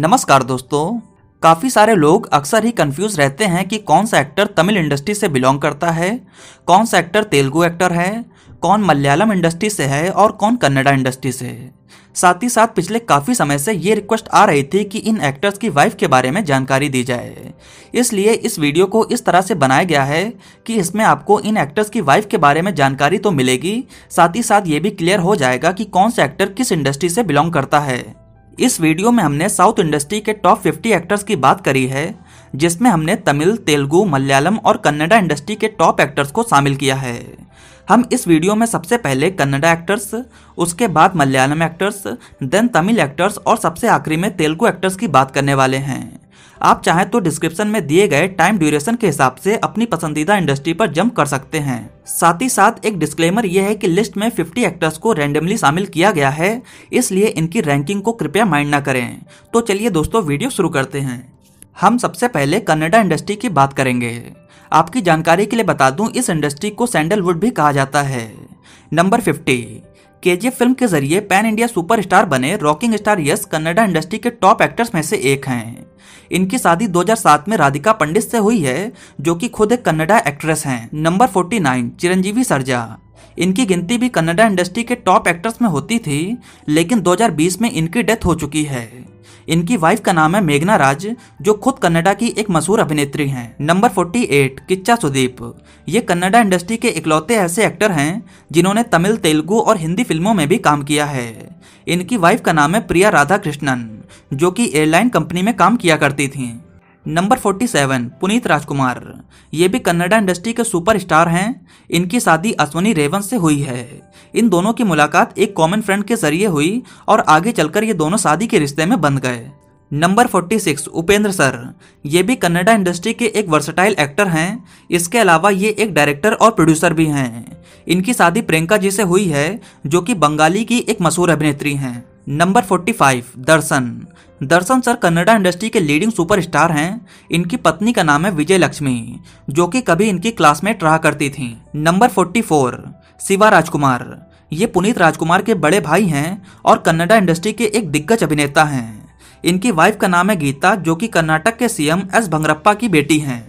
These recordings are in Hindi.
नमस्कार दोस्तों, काफ़ी सारे लोग अक्सर ही कंफ्यूज रहते हैं कि कौन सा एक्टर तमिल इंडस्ट्री से बिलोंग करता है, कौन सा एक्टर तेलुगु एक्टर है, कौन मलयालम इंडस्ट्री से है और कौन कन्नड़ा इंडस्ट्री से है। साथ ही साथ पिछले काफ़ी समय से ये रिक्वेस्ट आ रही थी कि इन एक्टर्स की वाइफ के बारे में जानकारी दी जाए, इसलिए इस वीडियो को इस तरह से बनाया गया है कि इसमें आपको इन एक्टर्स की वाइफ के बारे में जानकारी तो मिलेगी, साथ ही साथ ये भी क्लियर हो जाएगा कि कौन सा एक्टर किस इंडस्ट्री से बिलोंग करता है। इस वीडियो में हमने साउथ इंडस्ट्री के टॉप 50 एक्टर्स की बात करी है, जिसमें हमने तमिल, तेलुगु, मलयालम और कन्नड़ा इंडस्ट्री के टॉप एक्टर्स को शामिल किया है। हम इस वीडियो में सबसे पहले कन्नड़ा एक्टर्स, उसके बाद Malayalam actors, then Tamil actors और सबसे आखिरी में तेलुगु एक्टर्स की बात करने वाले हैं। आप चाहें तो डिस्क्रिप्शन में दिए गए टाइम ड्यूरेशन के हिसाब से अपनी पसंदीदा इंडस्ट्री पर जंप कर सकते हैं। साथ ही साथ एक डिस्क्लेमर यह है कि लिस्ट में 50 एक्टर्स को रैंडमली शामिल किया गया है, इसलिए इनकी रैंकिंग को कृपया माइंड ना करें। तो चलिए दोस्तों, वीडियो शुरू करते हैं। हम सबसे पहले कन्नड़ा इंडस्ट्री की बात करेंगे। आपकी जानकारी के लिए बता दूं, इस इंडस्ट्री को सैंडलवुड भी कहा जाता है। नंबर 50। केजीएफ फिल्म के जरिए पैन इंडिया सुपरस्टार बने rocking star Yash Kannada industry के टॉप एक्टर्स में से एक हैं। इनकी शादी 2007 में राधिका पंडित से हुई है, जो कि खुद एक कन्नड़ा एक्ट्रेस हैं। नंबर 49। चिरंजीवी सरजा। इनकी गिनती भी कन्नड़ा इंडस्ट्री के टॉप एक्टर्स में होती थी, लेकिन 2020 में इनकी डेथ हो चुकी है। इनकी वाइफ का नाम है मेघना राज, जो खुद कन्नड़ा की एक मशहूर अभिनेत्री हैं। नंबर 48। किच्चा सुदीप। ये कन्नड़ा इंडस्ट्री के इकलौते ऐसे एक्टर हैं जिन्होंने तमिल, तेलुगु और हिंदी फिल्मों में भी काम किया है। इनकी वाइफ का नाम है प्रिया राधा कृष्णन, जो कि एयरलाइन कंपनी में काम किया करती थीं। नंबर 47। पुनीत राजकुमार। ये भी कन्नड़ा इंडस्ट्री के सुपरस्टार हैं। इनकी शादी अश्विनी रेवंत से हुई है। इन दोनों की मुलाकात एक कॉमन फ्रेंड के जरिए हुई और आगे चलकर ये दोनों शादी के रिश्ते में बंध गए। नंबर 46। उपेंद्र सर। ये भी कन्नड़ा इंडस्ट्री के एक वर्सेटाइल एक्टर हैं। इसके अलावा ये एक डायरेक्टर और प्रोड्यूसर भी हैं। इनकी शादी प्रियंका जी से हुई है, जो कि बंगाली की एक मशहूर अभिनेत्री हैं। Number 45। Darshan. Darshan sir Kannada industry के लीडिंग सुपरस्टार हैं। इनकी पत्नी का नाम है विजयलक्ष्मी, जो कि कभी इनकी क्लासमेट रहा करती थीं। नंबर 44। शिवा राजकुमार। ये पुनीत राजकुमार के बड़े भाई हैं और कन्नड़ा इंडस्ट्री के एक दिग्गज अभिनेता हैं। इनकी वाइफ का नाम है गीता, जो कि कर्नाटक के सीएम एस भंगरप्पा की बेटी हैं।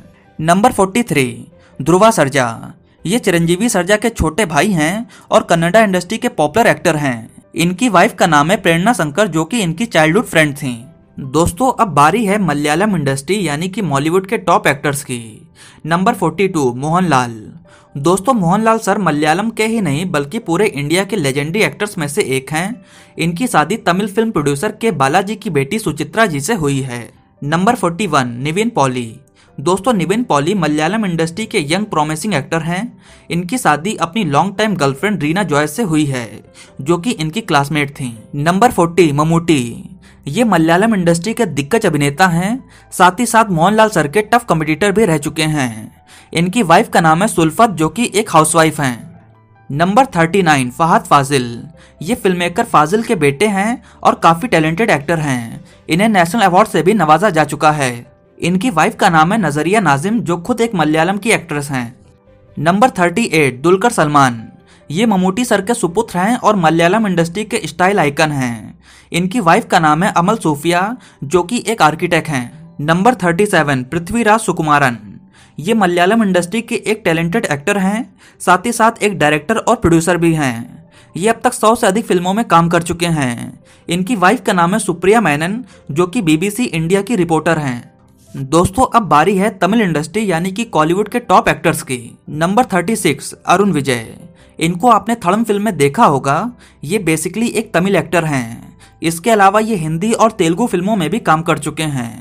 नंबर 43। ध्रुवा सरजा। ये चिरंजीवी सरजा के छोटे भाई हैं और कन्नड़ा इंडस्ट्री के पॉपुलर एक्टर हैं। इनकी वाइफ का नाम है प्रेरणा शंकर, जो कि इनकी चाइल्डहुड फ्रेंड थी। दोस्तों, अब बारी है मलयालम इंडस्ट्री यानी कि बॉलीवुड के टॉप एक्टर्स की। नंबर 42। मोहनलाल। दोस्तों, मोहनलाल सर मलयालम के ही नहीं बल्कि पूरे इंडिया के लेजेंडरी एक्टर्स में से एक हैं। इनकी शादी तमिल फिल्म प्रोड्यूसर के बालाजी की बेटी सुचित्रा जी से हुई है। नंबर 41। निविन पॉली। दोस्तों, निविन पॉली मलयालम इंडस्ट्री के यंग प्रॉमिसिंग एक्टर हैं। इनकी शादी अपनी long time girlfriend Reena Joyce से हुई है, जो कि इनकी क्लासमेट थीं। नंबर 40। मम्मूटी। ये मलयालम इंडस्ट्री के दिग्गज अभिनेता हैं, साथ ही साथ मोहनलाल सर के टफ कॉम्पिटिटर भी रह चुके हैं। इनकी वाइफ का नाम है सुल्फा, जो कि एक हाउसवाइफ हैं। नंबर 39। फहाद फाजिल। ये फिल्म मेकर फाजिल के बेटे हैं और काफ़ी टैलेंटेड एक्टर हैं। इन्हें नेशनल अवार्ड से भी नवाजा जा चुका है। इनकी वाइफ का नाम है नजरिया नाजिम, जो खुद एक मलयालम की एक्ट्रेस हैं। नंबर 38। दुलकर सलमान। ये ममूटी सर के सुपुत्र हैं और मलयालम इंडस्ट्री के स्टाइल आइकन हैं। इनकी वाइफ का नाम है अमल सोफिया, जो कि एक आर्किटेक्ट हैं। नंबर 37। पृथ्वीराज सुकुमारन। ये मलयालम इंडस्ट्री के एक टैलेंटेड एक्टर हैं, साथ ही साथ एक डायरेक्टर और प्रोड्यूसर भी हैं। ये अब तक 100 से अधिक फिल्मों में काम कर चुके हैं। इनकी वाइफ का नाम है सुप्रिया मैनन, जो कि BBC इंडिया की रिपोर्टर हैं। दोस्तों, अब बारी है तमिल इंडस्ट्री यानी कि कॉलीवुड के टॉप एक्टर्स की। नंबर 36। अरुण विजय। इनको आपने थड़म फिल्म में देखा होगा। ये बेसिकली एक तमिल एक्टर हैं। इसके अलावा ये हिंदी और तेलुगु फिल्मों में भी काम कर चुके हैं।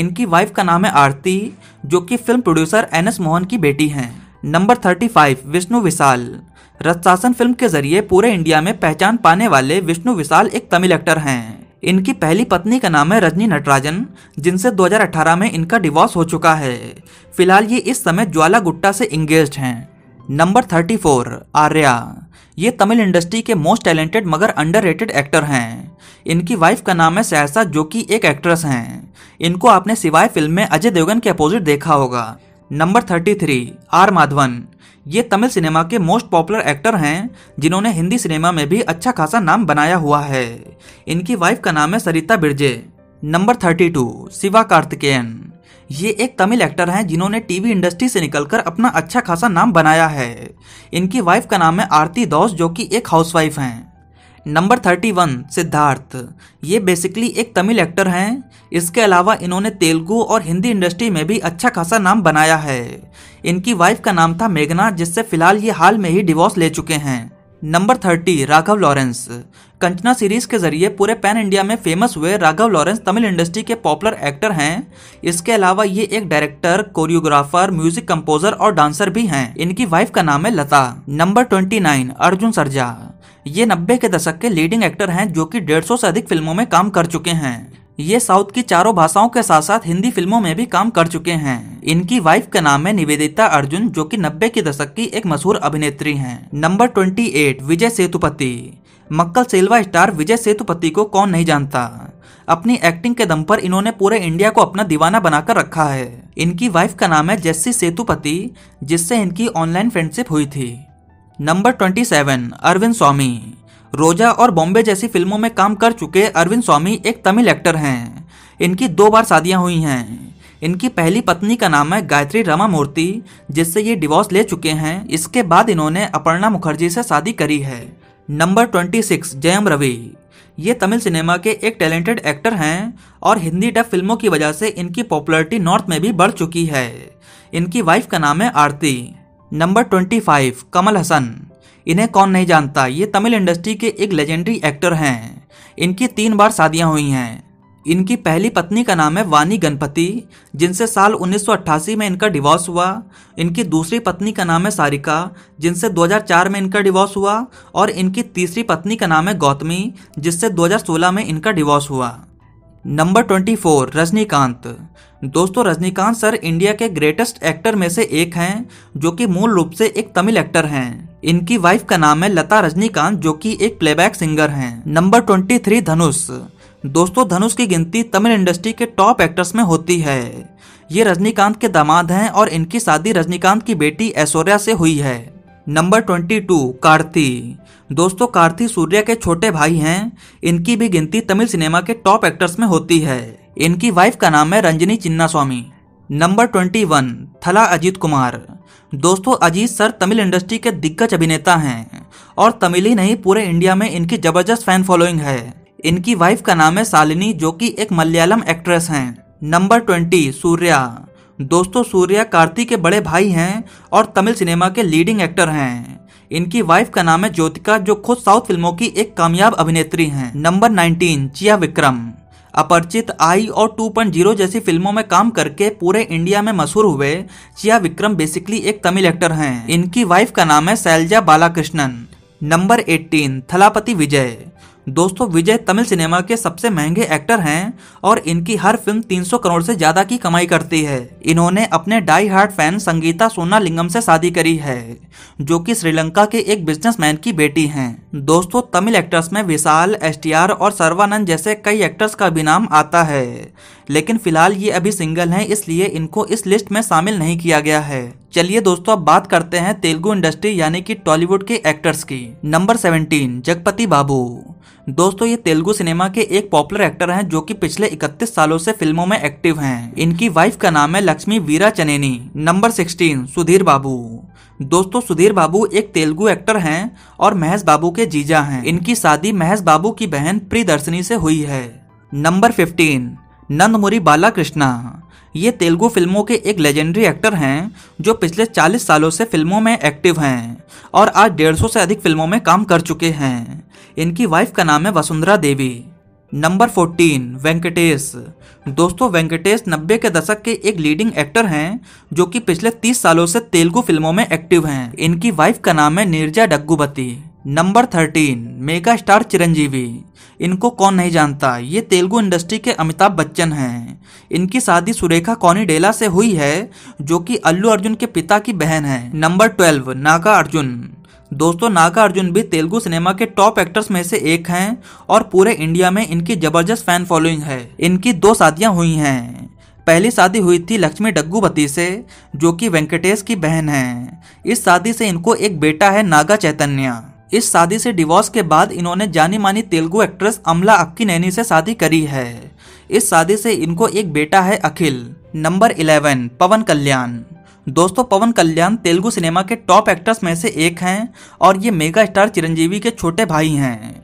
इनकी वाइफ का नाम है आरती, जो कि फिल्म प्रोड्यूसर NS मोहन की बेटी हैं। नंबर 35। विष्णु विशाल। रत्शासन फिल्म के जरिए पूरे इंडिया में पहचान पाने वाले विष्णु विशाल एक तमिल एक्टर हैं। इनकी पहली पत्नी का नाम है रजनी नटराजन, जिनसे 2018 में इनका डिवोर्स हो चुका है। फिलहाल ये इस समय ज्वाला गुट्टा से इंगेज्ड हैं। नंबर 34। आर्या। ये तमिल इंडस्ट्री के मोस्ट टैलेंटेड मगर अंडररेटेड एक्टर हैं। इनकी वाइफ का नाम है सहसा, जो कि एक एक्ट्रेस हैं। इनको आपने सिवाय फिल्म में अजय देवगन के अपोजिट देखा होगा। नंबर 33। आर माधवन। ये तमिल सिनेमा के मोस्ट पॉपुलर एक्टर हैं, जिन्होंने हिंदी सिनेमा में भी अच्छा खासा नाम बनाया हुआ है। इनकी वाइफ का नाम है सरिता बिरजे। नंबर 32 शिवा कार्तिकेयन। ये एक तमिल एक्टर हैं जिन्होंने टीवी इंडस्ट्री से निकलकर अपना अच्छा खासा नाम बनाया है। इनकी वाइफ का नाम है आरती दौस जो कि एक हाउसवाइफ हैं। नंबर 31 सिद्धार्थ। ये बेसिकली एक तमिल एक्टर हैं। इसके अलावा इन्होंने तेलुगु और हिंदी इंडस्ट्री में भी अच्छा खासा नाम बनाया है। इनकी वाइफ का नाम था मेघना जिससे फिलहाल ये हाल में ही डिवोर्स ले चुके हैं। Number 30 Raghava Lawrence. Kanchana series के जरिए पूरे पैन इंडिया में फेमस हुए राघव लॉरेंस तमिल इंडस्ट्री के पॉपुलर एक्टर हैं। इसके अलावा ये एक डायरेक्टर, कोरियोग्राफर, म्यूजिक कंपोजर और डांसर भी हैं। इनकी वाइफ का नाम है लता। नंबर 29 अर्जुन सरजा। ये 90 के दशक के लीडिंग एक्टर हैं जो कि 150 से अधिक फिल्मों में काम कर चुके हैं। ये साउथ की चारों भाषाओं के साथ साथ हिंदी फिल्मों में भी काम कर चुके हैं। इनकी वाइफ का नाम है निवेदिता अर्जुन जो कि 90 के दशक की एक मशहूर अभिनेत्री हैं। नंबर 28 विजय सेतुपति। मक्कल सिल्वा स्टार विजय सेतुपति को कौन नहीं जानता। अपनी एक्टिंग के दम पर इन्होंने पूरे इंडिया को अपना दीवाना बनाकर रखा है। इनकी वाइफ का नाम है जेस्सी सेतुपति जिससे इनकी ऑनलाइन फ्रेंडशिप हुई थी। नंबर 27 अरविंद स्वामी। रोजा और बॉम्बे जैसी फिल्मों में काम कर चुके अरविंद स्वामी एक तमिल एक्टर हैं। इनकी 2 बार शादियां हुई हैं। इनकी पहली पत्नी का नाम है गायत्री रमा मूर्ति जिससे ये डिवोर्स ले चुके हैं। इसके बाद इन्होंने अपर्णा मुखर्जी से शादी करी है। नंबर 26 जयम रवि। ये तमिल सिनेमा के एक टैलेंटेड एक्टर हैं और हिंदी डब फिल्मों की वजह से इनकी पॉपुलैरिटी नॉर्थ में भी बढ़ चुकी है। इनकी वाइफ का नाम है आरती। नंबर 25 कमल हसन। इन्हें कौन नहीं जानता। ये तमिल इंडस्ट्री के एक लेजेंडरी एक्टर हैं। इनकी 3 बार शादियां हुई हैं। इनकी पहली पत्नी का नाम है वानी गणपति जिनसे साल 1988 में इनका डिवोर्स हुआ। इनकी दूसरी पत्नी का नाम है सारिका जिनसे 2004 में इनका डिवोर्स हुआ और इनकी तीसरी पत्नी का नाम है गौतमी जिससे 2016 में इनका डिवोर्स हुआ। नंबर 24 रजनीकांत। दोस्तों रजनीकांत सर इंडिया के ग्रेटेस्ट एक्टर में से एक हैं जो कि मूल रूप से एक तमिल एक्टर हैं। इनकी वाइफ का नाम है लता रजनीकांत जो कि एक प्लेबैक सिंगर हैं। नंबर 23 धनुष। दोस्तों धनुष की गिनती तमिल इंडस्ट्री के टॉप एक्टर्स में होती है। ये रजनीकांत के दामाद हैं और इनकी शादी रजनीकांत की बेटी ऐश्वर्या से हुई है। नंबर 22 कार्थी। दोस्तों कार्थी सूर्या के छोटे भाई हैं। इनकी भी गिनती तमिल सिनेमा के टॉप एक्टर्स में होती है। इनकी वाइफ का नाम है रंजनी चिन्ना स्वामी। नंबर 21 थला अजीत कुमार। दोस्तों अजीत सर तमिल इंडस्ट्री के दिग्गज अभिनेता हैं और तमिल ही नहीं पूरे इंडिया में इनकी जबरदस्त फैन फॉलोइंग है। इनकी वाइफ का नाम है शालिनी जो कि एक मलयालम एक्ट्रेस हैं। नंबर 20 सूर्या। दोस्तों सूर्या कार्ति के बड़े भाई हैं और तमिल सिनेमा के लीडिंग एक्टर हैं। इनकी वाइफ का नाम है ज्योतिका जो खुद साउथ फिल्मों की एक कामयाब अभिनेत्री हैं। नंबर 19 चिया विक्रम। अपरिचित, आई और 2.0 जैसी फिल्मों में काम करके पूरे इंडिया में मशहूर हुए चिया विक्रम बेसिकली एक तमिल एक्टर हैं। इनकी वाइफ का नाम है शैलजा बालाकृष्णन। नंबर 18 थलापति विजय। दोस्तों विजय तमिल सिनेमा के सबसे महंगे एक्टर हैं और इनकी हर फिल्म 300 करोड़ से ज्यादा की कमाई करती है। इन्होंने अपने die hard fan Sangeeta Sornalingam से शादी करी है जो कि श्रीलंका के एक बिजनेसमैन की बेटी हैं। दोस्तों तमिल एक्टर्स में विशाल, एसटीआर और सर्वानंद जैसे कई एक्टर्स का भी नाम आता है लेकिन फिलहाल ये अभी सिंगल हैं इसलिए इनको इस लिस्ट में शामिल नहीं किया गया है। चलिए दोस्तों अब बात करते हैं तेलुगु इंडस्ट्री यानी कि टॉलीवुड के एक्टर्स की। नंबर 17 जगपति बाबू। दोस्तों ये तेलुगु सिनेमा के एक पॉपुलर एक्टर हैं जो कि पिछले 31 सालों से फिल्मों में एक्टिव हैं। इनकी वाइफ का नाम है लक्ष्मी वीरा चनेनी। नंबर 16 सुधीर बाबू। दोस्तों सुधीर बाबू एक तेलुगु एक्टर हैं और महेश बाबू के जीजा हैं। इनकी शादी महेश बाबू की बहन प्रियदर्शनी से हुई है। नंबर 15 नंदमुरी बालाकृष्णा। ये तेलुगु फिल्मों के एक लेजेंडरी एक्टर हैं जो पिछले 40 सालों से फिल्मों में एक्टिव हैं और आज 150 से अधिक फिल्मों में काम कर चुके हैं। इनकी वाइफ का नाम है वसुंधरा देवी। नंबर 14 वेंकटेश। दोस्तों वेंकटेश 90 के दशक के एक लीडिंग एक्टर हैं जो कि पिछले 30 सालों से तेलुगु फिल्मों में एक्टिव हैं। इनकी वाइफ का नाम है Neerja Daggubati. Number 13 mega star Chiranjeevi. इनको कौन नहीं जानता। ये तेलुगु इंडस्ट्री के अमिताभ बच्चन हैं। इनकी शादी सुरेखा कोनिडेला से हुई है जो कि अल्लू अर्जुन के पिता की बहन है। Number 12 Nagarjuna. दोस्तों नागा अर्जुन भी तेलुगु सिनेमा के टॉप एक्टर्स में से एक हैं और पूरे इंडिया में इनकी जबरदस्त फैन फॉलोइंग है। इनकी 2 शादियां हुई हैं। पहली शादी हुई थी लक्ष्मी डग्गुबती से जो कि वेंकटेश की बहन है। इस शादी से इनको एक बेटा है नागा चैतन्य। इस शादी से डिवोर्स के बाद इन्होंने जानी मानी तेलुगु एक्ट्रेस अमला अक्कीनेनी से शादी करी है। इस शादी से इनको एक बेटा है अखिल। नंबर 11 पवन कल्याण। दोस्तों पवन कल्याण तेलुगु सिनेमा के टॉप एक्टर्स में से एक हैं और ये मेगा स्टार चिरंजीवी के छोटे भाई हैं।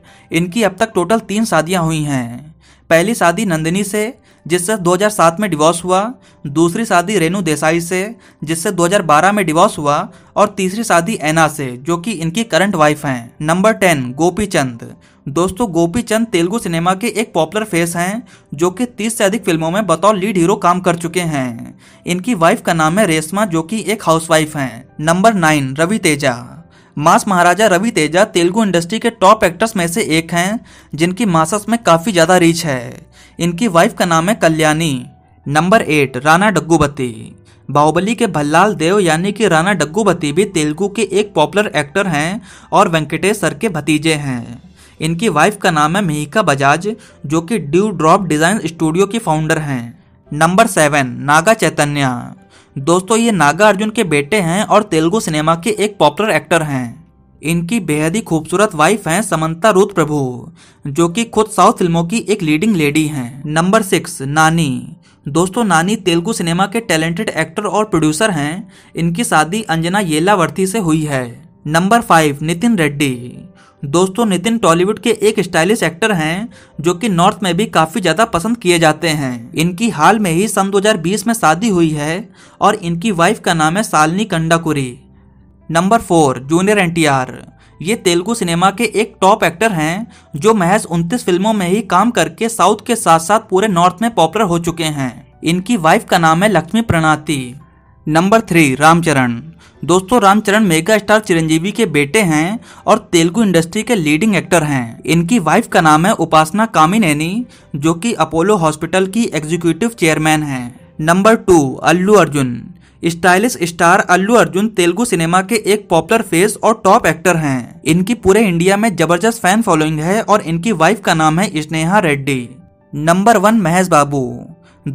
इनकी अब तक टोटल 3 शादियां हुई हैं। पहली शादी नंदिनी से जिससे 2007 में डिवोर्स हुआ, दूसरी शादी रेणु देसाई से जिससे 2012 में डिवोर्स हुआ और तीसरी शादी ऐना से जो कि इनकी करंट वाइफ हैं। Number 10 Gopichand. दोस्तों गोपी चंद तेलुगु सिनेमा के एक पॉपुलर फेस हैं जो कि 30 से अधिक फिल्मों में बतौर लीड हीरो काम कर चुके हैं। इनकी वाइफ का नाम है रेशमा जो कि एक हाउसवाइफ हैं। Number 9 Ravi Teja. Mass Maharaja Ravi Teja Telugu industry के टॉप एक्टर्स में से एक हैं जिनकी मासस में काफ़ी ज़्यादा रीच है। इनकी वाइफ का नाम है कल्याणी। नंबर 8 राणा डग्गुबती। बाहुबली के भल्लाल देव यानी कि राणा डग्गुबती भी तेलुगु के एक पॉपुलर एक्टर हैं और वेंकटेश सर के भतीजे हैं। इनकी वाइफ का नाम है मिहिका बजाज जो कि ड्यू ड्रॉप डिज़ाइन स्टूडियो की फाउंडर हैं। नंबर 7 नागा चैतन्या। दोस्तों ये नागा अर्जुन के बेटे हैं और तेलुगु सिनेमा के एक पॉपुलर एक्टर हैं। इनकी बेहद ही खूबसूरत वाइफ हैं समंता रूथ प्रभु जो कि खुद साउथ फिल्मों की एक लीडिंग लेडी हैं। नंबर 6 नानी। दोस्तों नानी तेलुगु सिनेमा के टैलेंटेड एक्टर और प्रोड्यूसर हैं। इनकी शादी अंजना येलावर्थी से हुई है। नंबर 5 नितिन रेड्डी। दोस्तों नितिन टॉलीवुड के एक स्टाइलिश एक्टर हैं जो कि नॉर्थ में भी काफ़ी ज़्यादा पसंद किए जाते हैं। इनकी हाल में ही सन 2020 में शादी हुई है और इनकी वाइफ का नाम है Shalini Kandukuri. Number 4 junior NTR. ये तेलुगु सिनेमा के एक टॉप एक्टर हैं जो महज 29 फिल्मों में ही काम करके साउथ के साथ साथ पूरे नॉर्थ में पॉपुलर हो चुके हैं। इनकी वाइफ का नाम है लक्ष्मी प्रणाती। नंबर 3 रामचरण। दोस्तों रामचरण मेगा स्टार चिरंजीवी के बेटे हैं और तेलुगु इंडस्ट्री के लीडिंग एक्टर हैं। इनकी वाइफ का नाम है उपासना कामिनेनी जो कि अपोलो हॉस्पिटल की एग्जीक्यूटिव चेयरमैन हैं। Number 2 Allu Arjun. Stylish star Allu Arjun Telugu cinema के एक पॉपुलर फेस और टॉप एक्टर हैं। इनकी पूरे इंडिया में जबरदस्त फैन फॉलोइंग है और इनकी वाइफ का नाम है स्नेहा रेड्डी। नंबर 1 महेश बाबू।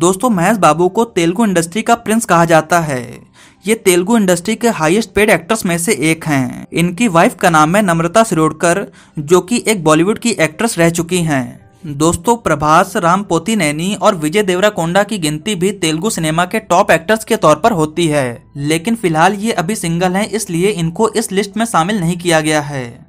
दोस्तों महेश बाबू को तेलुगु इंडस्ट्री का प्रिंस कहा जाता है। ये तेलुगु इंडस्ट्री के हाईएस्ट पेड एक्टर्स में से एक हैं। इनकी वाइफ का नाम है नम्रता शिरोडकर जो कि एक बॉलीवुड की एक्ट्रेस रह चुकी हैं। दोस्तों प्रभास, राम पोथीनेनी और विजय देवराकोंडा की गिनती भी तेलुगु सिनेमा के टॉप एक्टर्स के तौर पर होती है, लेकिन फिलहाल ये अभी सिंगल हैं इसलिए इनको इस लिस्ट में शामिल नहीं किया गया है।